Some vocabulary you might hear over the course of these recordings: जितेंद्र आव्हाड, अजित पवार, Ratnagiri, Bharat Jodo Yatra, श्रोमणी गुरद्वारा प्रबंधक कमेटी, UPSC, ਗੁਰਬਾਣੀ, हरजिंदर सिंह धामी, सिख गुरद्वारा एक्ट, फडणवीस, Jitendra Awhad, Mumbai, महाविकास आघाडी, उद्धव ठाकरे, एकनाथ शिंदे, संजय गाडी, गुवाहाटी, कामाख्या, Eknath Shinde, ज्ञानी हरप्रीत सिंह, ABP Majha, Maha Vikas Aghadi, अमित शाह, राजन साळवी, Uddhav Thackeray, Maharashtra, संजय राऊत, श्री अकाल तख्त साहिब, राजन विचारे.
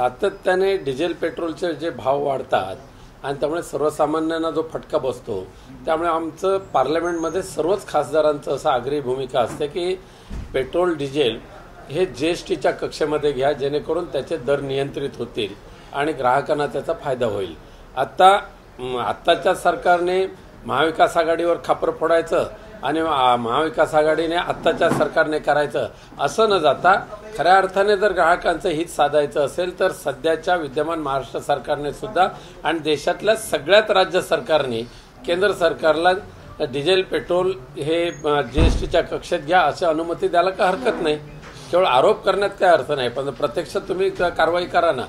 सातत्याने डिझेल पेट्रोलचे जे भाव वाढतात आणि त्यामुळे सर्वसामान्यांना जो फटका बसतो, त्यामुळे आमचं पार्लमेंटमध्ये सर्वच खासदारांचं असं आग्रही भूमिका असते की पेट्रोल डिझेल हे जीएसटीच्या कक्षेमध्ये घ्या, जेणेकरून त्याचे दर नियंत्रित होतील आणि ग्राहकांना त्याचा फायदा होईल। आत्ताच्या सरकारने महाविकास आघाडीवर खापर फोडायचं आणि महाविकास आघाडीने आत्ताच्या सरकारने करायचं असं न जाता खऱ्या अर्थाने जर ग्राहकांचं हित साधायचं असेल तर सध्याच्या विद्यमान महाराष्ट्र सरकारने सुद्धा आणि देशातल्या सगळ्यात राज्य सरकारने केंद्र सरकारला डिझेल पेट्रोल हे जीएसटीच्या कक्षेत घ्या अशी अनुमती द्यायला का हरकत नाही। केवळ आरोप करण्यात काय अर्थ नाही, पण प्रत्यक्ष तुम्ही कारवाई करा ना।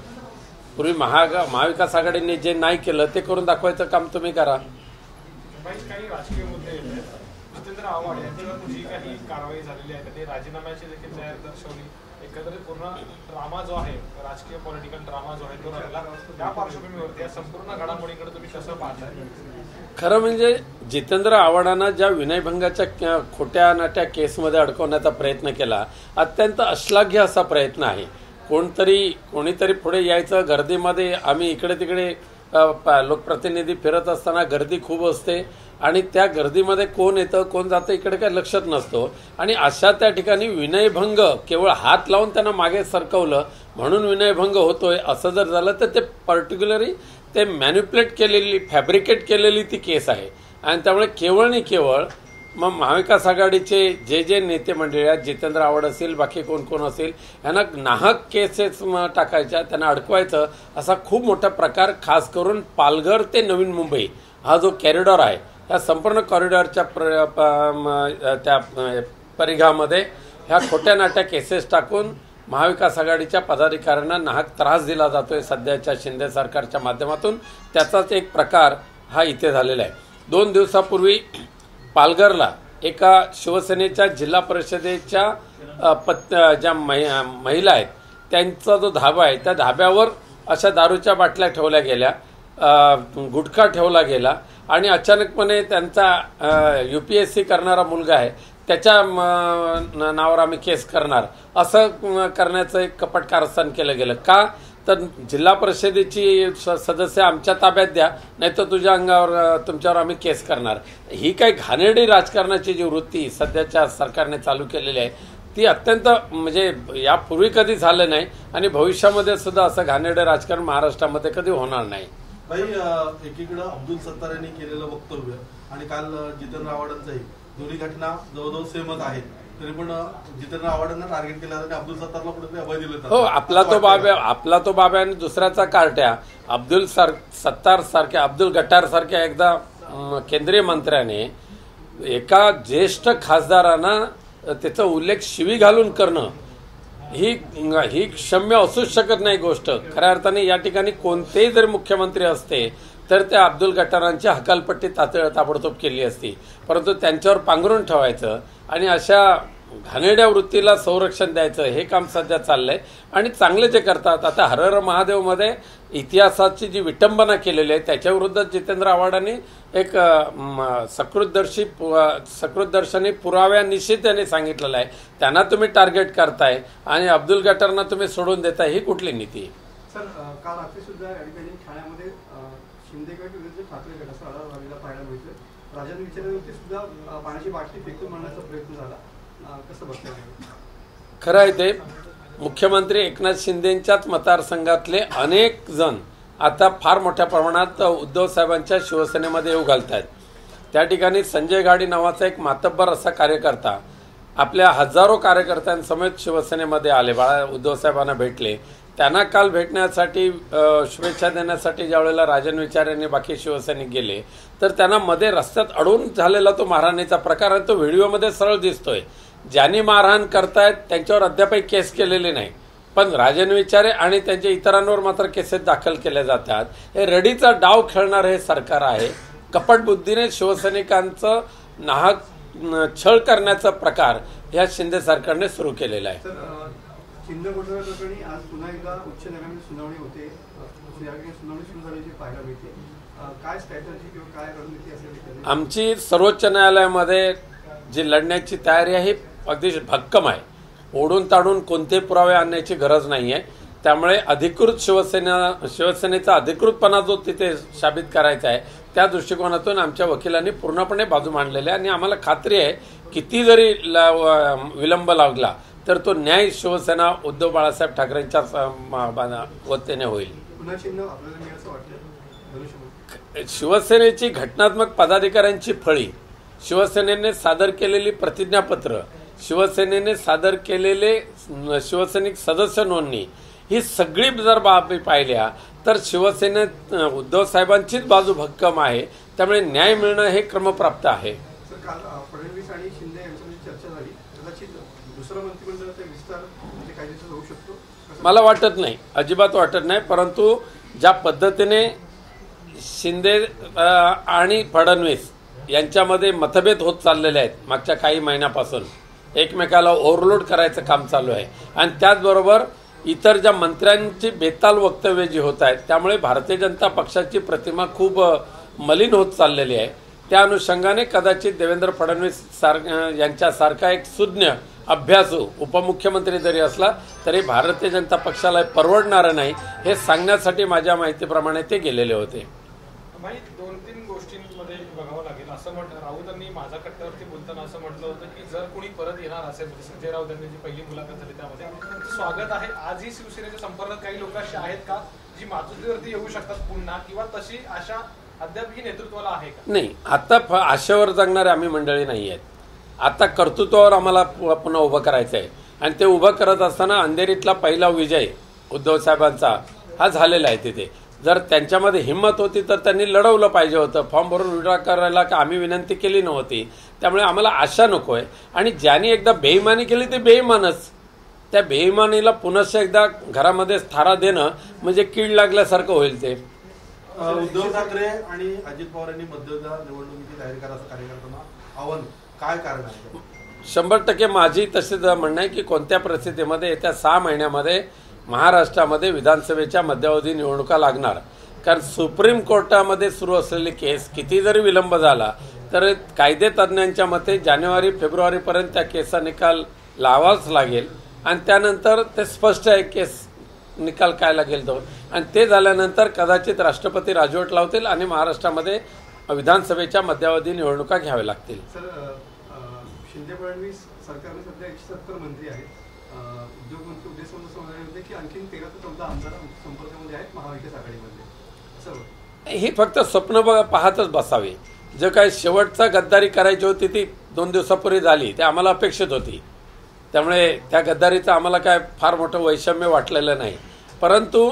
पूर्वी महाविकास आघाडीने जे नाही केलं ते करून दाखवायचं काम तुम्ही करा। काही राजकीय मुद्दे जितेंद्र आव्हाड यांच्यावर जी काही कारवाई झालेली आहे ते राजीनाम्याची देखील जाहीर दर्शवली, एकंदरीत पूर्ण ड्रामा जो आहे, राजकीय पॉलिटिकल ड्रामा जो आहे तो राहिला, त्या पार्श्वभूमीवरती या संपूर्ण घडामोडीकडे तुम्ही कसं पाहताय? खरं म्हणजे जितेंद्र आव्हाडांना ज्या विनयभंगाच्या खोट्या नाट्या केसमध्ये अडकवण्याचा प्रयत्न केला, अत्यंत अश्लाघ्य असा प्रयत्न आहे। कोणीतरी पुढे यायचं, गर्दीमध्ये आम्ही इकडे तिकडे लोकप्रतिनिधी फिरत असताना गर्दी खूप असते आणि त्या गर्दीमध्ये कोण येतं कोण जातं इकडे काय लक्षात नसतो आणि अशा त्या ठिकाणी विनयभंग, केवळ हात लावून त्यांना मागे सरकवलं म्हणून विनयभंग होतोय असं जर झालं तर ते पर्टिक्युलरली ते मॅन्युपुलेट केलेली, फॅब्रिकेट केलेली ती केस आहे। आणि त्यामुळे केवळ आणि केवळ मग महाविकास आघाडीचे जे जे नेते मंडळी आहेत, जितेंद्र आव्हाड असेल, बाकी कोण कोण असेल, यांना नाहक केसेस टाकायच्या, त्यांना अडकवायचं असा खूप मोठा प्रकार, खास करून पालघर ते नवी मुंबई हा जो कॉरिडॉर आहे त्या संपूर्ण कॉरिडॉरच्या त्या परिघामध्ये ह्या खोट्या नाट्या केसेस टाकून महाविकास आघाडीच्या पदाधिकाऱ्यांना नाहक त्रास दिला जातोय सध्याच्या शिंदे सरकारच्या माध्यमातून। त्याचाच एक प्रकार हा इथे झालेला आहे। 2 दिवसापूर्वी पालघरला एका शिवसेनेच्या जिल्हा परिषदेच्या ज्या महिला आहेत त्यांचा जो धाबा आहे त्या धाब्यावर अशा दारूच्या बाटल्या ठेवल्या गेल्या, गुटखा ठेवला गेला आणि अचानकपणे त्यांचा UPSC करणारा मुलगा आहे त्याच्या नावावर आम्ही केस करणार असं करण्याचं एक कपट कारस्थान केलं गेलं। का तर जिल्हा परिषदेची सदस्य आमच्या ताब्यात द्या, नाही तर तुझ्या अंगावर तुमच्यावर आम्ही केस करणार। ही काही घाणेरडी राजकारणाची जी वृत्ती सध्याच्या सरकारने चालू केलेली आहे ती अत्यंत, म्हणजे यापूर्वी कधी झालं नाही आणि भविष्यामध्ये सुद्धा असं घाणेरडं राजकारण महाराष्ट्रामध्ये कधी होणार नाही। काही एकीकडे अब्दुल सत्तार यांनी केलेलं वक्तव्य आणि काल जितेंद्र आव्हाडांचंही, दोन्ही घटना जवळजवळ सेमच आहेत, तरी पण जितेंद्र आव्हाडांना टार्गेट केलं आणि अब्दुल सत्तारला कुठेतरी अभय दिलं। हो, आपला तो बाब्या आणि दुसऱ्याचा कार्ट्या, अब्दुल सत्तार सारख्या, अब्दुल गटार सारख्या एकदा केंद्रीय मंत्र्याने एका ज्येष्ठ खासदारांना त्याचा उल्लेख शिवी घालून करणं ही क्षम्य असूच शकत नाही गोष्ट। खऱ्या अर्थाने या ठिकाणी कोणतेही जर मुख्यमंत्री असते तर त्या अब्दुल गटारांची हकालपट्टी ताबडतोब केली असती, परंतु त्यांच्यावर पांघरून ठेवायचं आणि अशा घाणेड्या वृत्तीला संरक्षण द्यायचं हे काम सध्या चाललंय आणि चांगले जे करतात। आता हर हर महादेवमध्ये इतिहासाची जी विटंबना केलेली आहे त्याच्याविरुद्ध जितेंद्र आव्हाडांनी एक सकृतदर्शनी पुराव्यानिशी त्यांनी सांगितलेलं आहे, त्यांना तुम्ही टार्गेट करताय आणि अब्दुल गटारांना तुम्ही सोडून देताय, ही कुठली नीती? सर, काल रात्री सुद्धा या ठिकाणी ठाण्यामध्ये शिंदे गट विरुद्ध ठाकरे गट असं आढळला पाहायला मिळतं, राजन विचारावरती सुद्धा पाण्याची बाटली फेकून मारण्याचा प्रयत्न झाला, कसं बघताय? खरं आहे ते मुख्यमंत्री एकनाथ शिंदेंच्याच मतदारसंघातले अनेक जण आता फार मोठ्या प्रमाणात उद्धव साहेबांच्या शिवसेनेमध्ये येऊ घालत आहेत। त्या ठिकाणी संजय गाडी नावाचा एक मातब्बर असा कार्यकर्ता आपल्या हजारो कार्यकर्त्यांसमेत शिवसेनेमध्ये आले, उद्धवसाहेबांना भेटले। त्यांना काल भेटण्यासाठी, शुभेच्छा देण्यासाठी ज्यावेळेला राजन विचार यांनी बाकी शिवसैनिक गेले तर त्यांना मध्ये रस्त्यात अडवून झालेला तो मारहाणीचा प्रकार आणि तो व्हिडिओमध्ये सरळ दिसतोय। ज्यांनी मारहाण करतायत त्यांच्यावर अद्यापही केस केलेली नाही, पण राजन विचारे आणि त्यांच्या इतरांवर मात्र केसेस दाखल केल्या जातात। हे रडीचा डाव खेळणारं हे सरकार आहे, कपटबुद्धीने शिवसैनिकांचं नाहक छळ करण्याचा प्रकार ह्या शिंदे सरकारने सुरू केलेला आहे। शिंदे घोटाळा प्रकरणी आज पुन्हा एकदा उच्च न्यायालयामध्ये सुनावणी होते, सुनावणी सुरू झाल्याची पाहायला मिळते, काय स्ट्रॅटर्जी किंवा काय रणनीती असेल? आमची सर्वोच्च न्यायालयामध्ये जी लढण्याची तयारी आहे अगदी भक्कम आहे, ओढून ताडून कोणते पुरावे आणण्याची गरज नाही आहे। त्यामुळे अधिकृत शिवसेनेचा अधिकृतपणा जो तिथे साबित करायचा आहे त्या दृष्टिकोनातून आमच्या वकिलांनी पूर्णपणे बाजू मांडलेली आहे आणि आम्हाला खात्री आहे किती जरी विलंब लागला तर तो न्याय शिवसेना उद्धव बाळासाहेब ठाकरेंच्या वतीने होईल। शिवसेनेची घटनात्मक पदाधिकाऱ्यांची फळी, शिवसेनेने सादर केलेली प्रतिज्ञापत्र, शिवसेनेने सादर केलेले शिवसैनिक सदस्य नोंदणी ही सगळी जर बाबी पाहिल्या तर शिवसेनेत उद्धव साहेबांचीच बाजू भक्कम आहे, त्यामुळे न्याय मिळणं हे क्रमप्राप्त आहे। फडणवीस आणि शिंदे यांच्यामध्ये चर्चा झाली, कदाचित दुसरा मंत्रिमंडळाचा विस्तार म्हणजे कायदेशीर होऊ शकतो मला वाटत नाही, अजिबात वाटत नाही। परंतु ज्या पद्धतीने शिंदे आणि फडणवीस यांच्यामध्ये मतभेद होत चाललेले आहेत मागच्या काही महिन्यापासून, एकमेकाला ओव्हरलोड करायचं काम चालू आहे आणि त्याचबरोबर इतर ज्या मंत्र्यांची बेताल वक्तव्य जी होत आहेत त्यामुळे भारतीय जनता पक्षाची प्रतिमा खूप मलिन होत चाललेली आहे। त्या अनुषंगाने कदाचित देवेंद्र फडणवीस यांच्यासारखा एक सुज्ञ अभ्यासू उपमुख्यमंत्री जरी असला तरी भारतीय जनता पक्षाला परवडणार नाही हे सांगण्यासाठी माझ्या माहितीप्रमाणे ते गेलेले होते। भाई दोन तीन गोष्टींमध्ये बघावं लागेल असं म्हटलं, राऊतांनी माझा कट्ट्यावरती बोलताना असं म्हटलं होतं की जर कोणी परत येणार असेल, संजय राऊत यांनी जी पहिली मुलाखत झाली त्यामध्ये स्वागत आहे। आजही शिवसेनेच्या संपर्कात काही लोक अशी आहेत का जी मातुरीवरती येऊ शकतात पुन्हा, किंवा तशी आशा अद्यापही नेतृत्वाला आहे का? नाही, आता आशेवर जगणारे आम्ही मंडळी नाही आहेत, आता कर्तृत्वावर आम्हाला पुन्हा उभं करायचं आहे आणि ते उभं करत असताना अंधेरीतला पहिला विजय उद्धव साहेबांचा हा झालेला आहे। तिथे जर त्यांच्यामध्ये हिम्मत होती तर त्यांनी लढवलं पाहिजे होतं, फॉर्म भरून विड्रॉ करायला का आम्ही विनंती केली नव्हती, त्यामुळे आम्हाला आशा नको आहे। आणि ज्यांनी एकदा बेईमानी केली ते बेईमानच, त्या बेईमानीला पुनश्च एकदा घरामध्ये थारा देणं म्हणजे कीड लागल्यासारखं होईल ते। उद्धव ठाकरे आणि अजित पवार यांनी मतदार निवडणुकीची तयारी करा असं कार्यकर्त्यांना आव्हान काय कारण आहे? 100% माझी तसेच म्हणणं आहे की कोणत्या परिस्थितीमध्ये येत्या 6 महिन्यामध्ये महाराष्ट्रामध्ये विधानसभेच्या मध्यावधी निवडणुका लागणार, कारण सुप्रीम कोर्टामध्ये सुरू असलेली केस किती जरी विलंब झाला तर कायदे तज्ज्ञांच्या मते जानेवारी फेब्रुवारीपर्यंत त्या केसचा निकाल लावावाच लागेल आणि त्यानंतर ते स्पष्ट आहे केस निकाल काय लागेल तो, आणि ते झाल्यानंतर कदाचित राष्ट्रपती राजवट लावतील आणि महाराष्ट्रामध्ये विधानसभेच्या मध्यावधी निवडणुका घ्याव्या लागतील। शिंदे फडणवीस सरकारने सध्या 170 मंत्री आहेत, उद्योगमंत्री उदय होते की आणखी 13 ते 14 आमदार संपर्कामध्ये आहेत महाविकास आघाडीमध्ये, हे फक्त स्वप्न पाहतच बसावे। जे काही शेवटचा गद्दारी करायची होती ती 2 दिवसापूर्वी झाली, ते आम्हाला अपेक्षित होती, त्यामुळे त्या गद्दारीचं आम्हाला काय फार मोठं वैषम्य वाटलेलं नाही। परंतु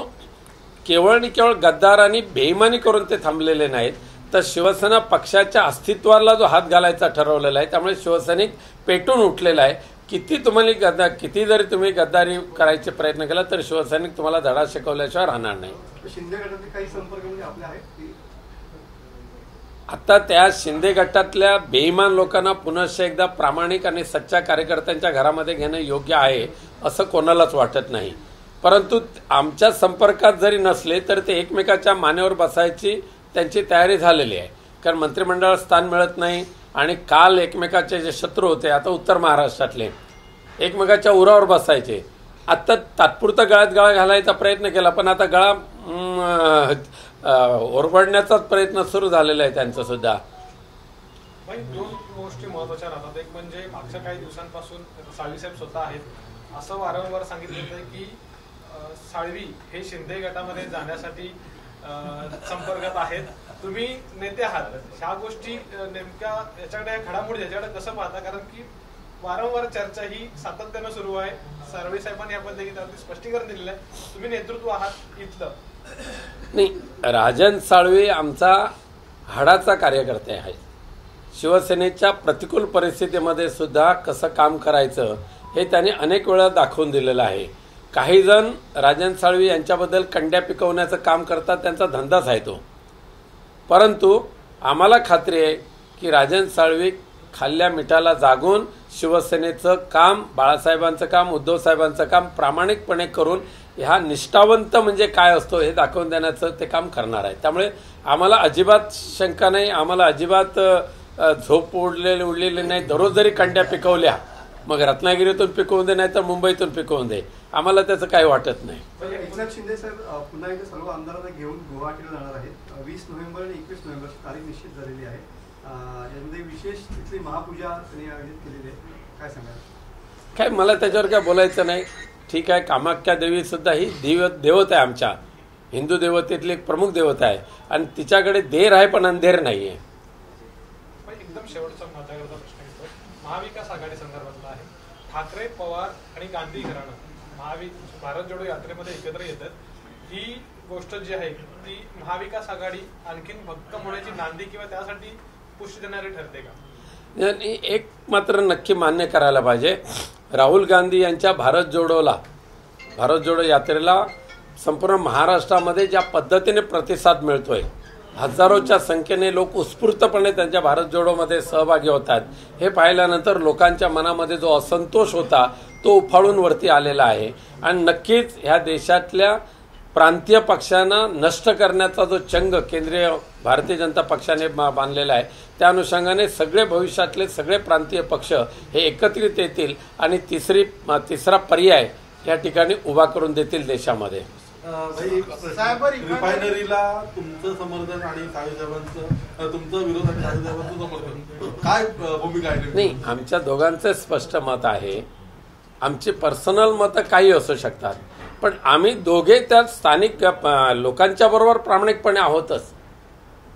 केवळ आणि केवळ गद्दार आणि बेईमानी करून ते थांबलेले नाहीत, तर शिवसेना पक्षाच्या अस्तित्वाला जो हात घालायचा ठरवलेला आहे त्यामुळे शिवसैनिक पेटून उठलेला आहे। किती जरी तुम्ही गद्दारी करायचे प्रयत्न केला तर शिवसैनिक तुम्हाला धडा शिकवल्याशिवाय राहणार नाही। शिंदे गटात काही संपर्क म्हणजे आपले आहेत, आता त्या शिंदे गटातल्या बेईमान लोकांना पुनश्च एकदा प्रामाणिक आणि सच्चा कार्यकर्त्यांच्या घरामध्ये घेणं योग्य आहे असं कोणालाच वाटत नाही। परंतु आमच्या संपर्कात जरी नसले तर ते एकमेकाच्या मानेवर बसायची त्यांची तयारी झालेली आहे, कारण मंत्रिमंडळात स्थान मिळत नाही आणि काल एकमेकाचे जे शत्रू होते आता उत्तर महाराष्ट्रातले एकमेकाच्या उरावर बसायचे, आत्ता तात्पुरता गळ्यात गळा घालायचा प्रयत्न केला पण आता गळा ओरबडण्याचाच प्रयत्न सुरू झालेला आहे त्यांचा सुद्धा। दोन गोष्टी महत्वाच्या राहतात, एक म्हणजे मागच्या काही दिवसांपासून साळवीसाहेब स्वतः आहेत असं वारंवार सांगितलं जातं की साळवी हे शिंदे गटामध्ये जाण्यासाठी संपर्कात आहेत, तुम्ही नेते आहात, ह्या गोष्टी नेमक्या याच्याकडे घडामोडी याच्याकडे कसं पाहता, कारण की वारंवार चर्चा ही सातत्यानं सुरू आहे, साळवे साहेबांनी याबद्दल देखील स्पष्टीकरण दिलेलं आहे, तुम्ही नेतृत्व आहात इथलं? नाही, राजन साळवे आमचा हाडाचा कार्यकर्ते आहे, शिवसेनेच्या प्रतिकूल परिस्थितीमध्ये सुद्धा कसं काम करायचं हे त्यांनी अनेक वेळा दाखवून दिलेलं आहे। काही जण राजन साळवी यांच्याबद्दल कंड्या पिकवण्याचं काम करतात, त्यांचा धंदाच आहे तो, परंतु आम्हाला खात्री आहे की राजन साळवी खाल्ल्या मिठाला जागून शिवसेनेचं काम, बाळासाहेबांचं काम, उद्धवसाहेबांचं काम प्रामाणिकपणे करून ह्या निष्ठावंत म्हणजे काय असतो हे दाखवून देण्याचं ते काम करणार आहे, त्यामुळे आम्हाला अजिबात शंका नाही, आम्हाला अजिबात झोप उडलेली नाही। दररोज जरी कंड्या पिकवल्या, मग रत्नागिरीतून पिकवून दे नाही तर मुंबईतून पिकवून दे, आम्हाला त्याचं काय वाटत नाही। एकनाथ शिंदे साहेब पुन्हा एकदा सर्व आमदारांना घेऊन गुवाहाटीला जाणार आहेत। 20 नोव्हेंबर आणि 21 नोव्हेंबर तारीख निश्चित झालेली आहे। यामध्ये विशेष तिथली महापूजा आयोजित केलेली आहे, काय सांगाल? काय मला त्याच्यावर काय बोलायचं नाही, ठीक आहे। कामाख्या देवी सुद्धा ही देवता आहे, आमच्या हिंदू देवतेतली एक प्रमुख देवता आहे आणि तिच्याकडे देर आहे पण अंधेर नाही आहे। एकदम शेवटचा महत्त्वाचा प्रश्न आहे महाविकास आघाडी संदर्भातला आहे। ठाकरे, पवार आणि गांधी घराणं भारत जोडो यात्रेमध्ये एकत्र येतात, ही गोष्ट जी आहे ती महाविकास आघाडी आणखीन भक्कम होण्याची नांदी किंवा त्यासाठी पुष्टी देणारी ठरते का? एक मात्र नक्की मान्य करायला पाहिजे, राहुल गांधी यांच्या भारत जोडो यात्रेला संपूर्ण महाराष्ट्रामध्ये ज्या पद्धतीने प्रतिसाद मिळतोय, हजारोच्या संख्येने लोक उत्स्फूर्तपणे त्यांच्या भारत जोडोमध्ये सहभागी होतात, हे पाहिल्यानंतर लोकांच्या मनामध्ये जो असंतोष होता तो उफाळून वरती आलेला आहे। आणि नक्कीच ह्या देशातल्या प्रांतीय पक्षांना नष्ट करण्याचा जो चंग केंद्रीय भारतीय जनता पक्षाने बांधलेला आहे, त्या अनुषंगाने सगळे भविष्यातले सगळे प्रांतीय पक्ष हे एकत्रित येतील आणि तिसरा पर्याय या ठिकाणी उभा करून देतील देशामध्ये। रिफायनरीला तुमचं समर्थन आणि साहेबांचं तुमचं विरोध आणि साहेबांचं समर्थन, काय भूमिका आहे? नाही, आमच्या दोघांचं स्पष्ट मत आहे, आमची पर्सनल मतं काही असू शकतात पण आम्ही दोघे त्या स्थानिक लोकांच्या बरोबर प्रामाणिकपणे आहोतच।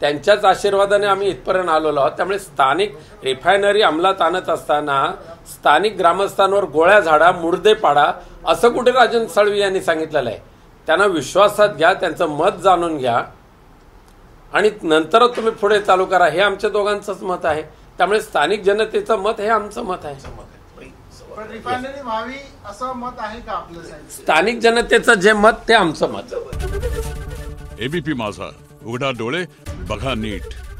त्यांच्याच आशीर्वादाने आम्ही इथपर्यंत आलेलो आहोत, त्यामुळे स्थानिक रिफायनरी अंमलात आणत असताना स्थानिक ग्रामस्थांवर गोळ्या झाडा मुर्दे पाडा असं कुठे राजन साळवी यांनी सांगितलेलं आहे। त्यांना विश्वासात घ्या, त्यांचं मत जाणून घ्या आणि नंतरच तुम्ही पुढे चालू करा, हे आमच्या दोघांचंच मत आहे। त्यामुळे स्थानिक जनतेचं मत हे आमचं मत आहे, मत आहे का आपलं स्थानिक जनतेचं जे मत ते आमचं मत। एबीपी माझा, उघडा डोळे बघा नीट।